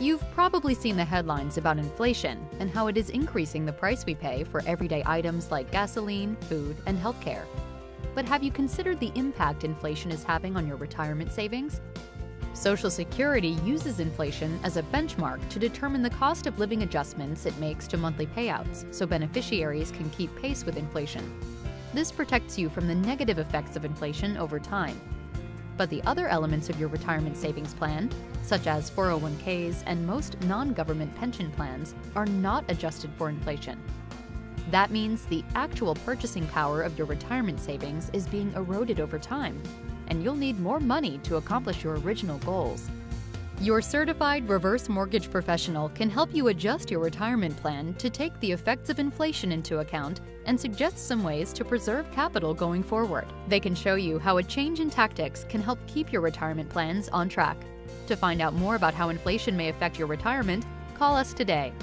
You've probably seen the headlines about inflation and how it is increasing the price we pay for everyday items like gasoline, food, and healthcare. But have you considered the impact inflation is having on your retirement savings? Social Security uses inflation as a benchmark to determine the cost of living adjustments it makes to monthly payouts so beneficiaries can keep pace with inflation. This protects you from the negative effects of inflation over time. But the other elements of your retirement savings plan, such as 401Ks and most non-government pension plans, are not adjusted for inflation. That means the actual purchasing power of your retirement savings is being eroded over time, and you'll need more money to accomplish your original goals. Your certified reverse mortgage professional can help you adjust your retirement plan to take the effects of inflation into account and suggest some ways to preserve capital going forward. They can show you how a change in tactics can help keep your retirement plans on track. To find out more about how inflation may affect your retirement, call us today.